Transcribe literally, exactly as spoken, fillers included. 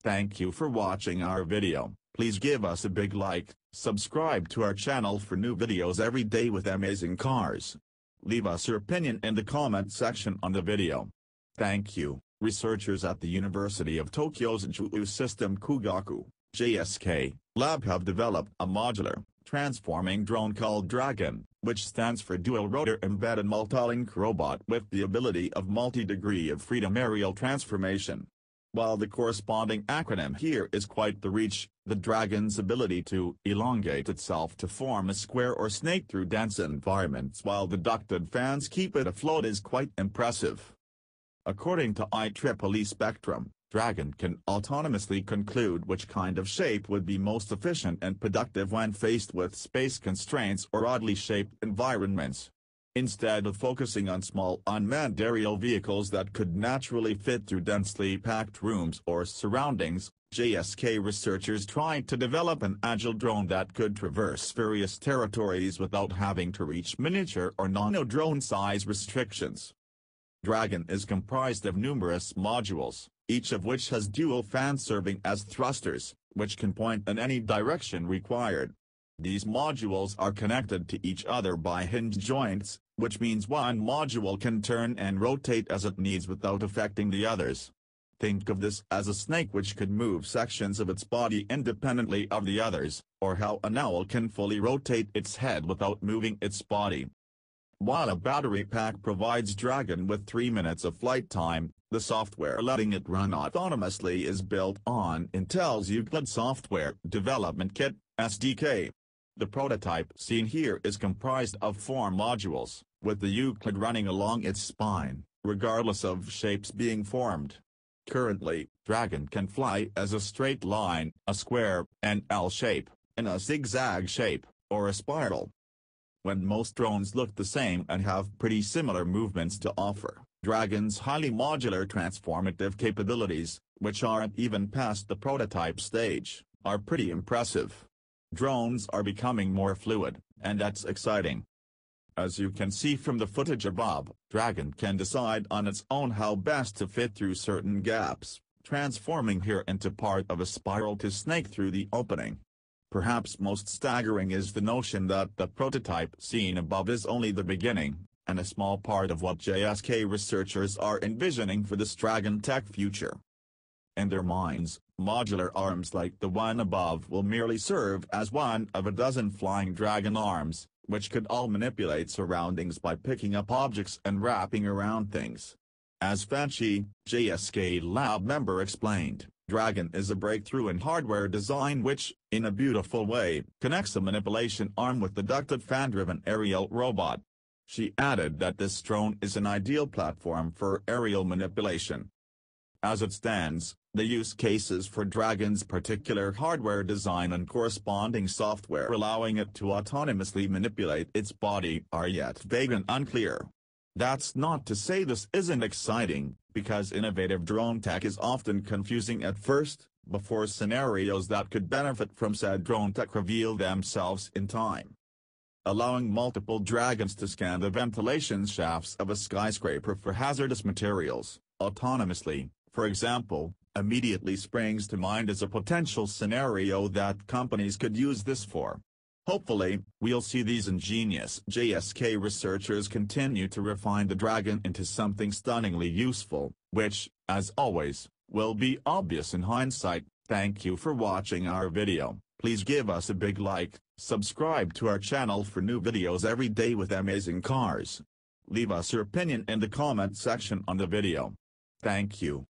Thank you for watching our video. Please give us a big like, subscribe to our channel for new videos every day with amazing cars. Leave us your opinion in the comment section on the video. Thank you. Researchers at the University of Tokyo's Jouhou System Kougaku, J S K, lab have developed a modular, transforming drone called Dragon, which stands for dual-rotor embedded multi-link robot with the ability of multi-degree of freedom aerial transformation. While the corresponding acronym here is quite the reach, the Dragon's ability to elongate itself to form a square or snake through dense environments while the ducted fans keep it afloat is quite impressive. According to I triple E Spectrum, Dragon can autonomously conclude which kind of shape would be most efficient and productive when faced with space constraints or oddly shaped environments. Instead of focusing on small unmanned aerial vehicles that could naturally fit through densely packed rooms or surroundings, J S K researchers tried to develop an agile drone that could traverse various territories without having to reach miniature or nano-drone size restrictions. Dragon is comprised of numerous modules, each of which has dual fans serving as thrusters, which can point in any direction required. These modules are connected to each other by hinge joints, which means one module can turn and rotate as it needs without affecting the others. Think of this as a snake which could move sections of its body independently of the others, or how an owl can fully rotate its head without moving its body. While a battery pack provides Dragon with three minutes of flight time, the software letting it run autonomously is built on Intel's Euclid Software Development Kit, S D K. The prototype seen here is comprised of four modules, with the Euclid running along its spine, regardless of shapes being formed. Currently, Dragon can fly as a straight line, a square, an L shape, and a zigzag shape, or a spiral. When most drones look the same and have pretty similar movements to offer, Dragon's highly modular transformative capabilities, which aren't even past the prototype stage, are pretty impressive. Drones are becoming more fluid, and that's exciting. As you can see from the footage above, Dragon can decide on its own how best to fit through certain gaps, transforming here into part of a spiral to snake through the opening. Perhaps most staggering is the notion that the prototype seen above is only the beginning, and a small part of what J S K researchers are envisioning for this Dragon tech future. In their minds, modular arms like the one above will merely serve as one of a dozen flying Dragon arms, which could all manipulate surroundings by picking up objects and wrapping around things. As Fanchi, J S K lab member, explained, Dragon is a breakthrough in hardware design which, in a beautiful way, connects a manipulation arm with the ducted fan-driven aerial robot. She added that this drone is an ideal platform for aerial manipulation. As it stands, the use cases for Dragon's particular hardware design and corresponding software allowing it to autonomously manipulate its body are yet vague and unclear. That's not to say this isn't exciting, because innovative drone tech is often confusing at first, before scenarios that could benefit from said drone tech reveal themselves in time. Allowing multiple Dragons to scan the ventilation shafts of a skyscraper for hazardous materials, autonomously, for example, immediately springs to mind as a potential scenario that companies could use this for. Hopefully, we'll see these ingenious J S K researchers continue to refine the Dragon into something stunningly useful, which, as always, will be obvious in hindsight. Thank you for watching our video. Please give us a big like, subscribe to our channel for new videos every day with amazing cars. Leave us your opinion in the comment section on the video. Thank you.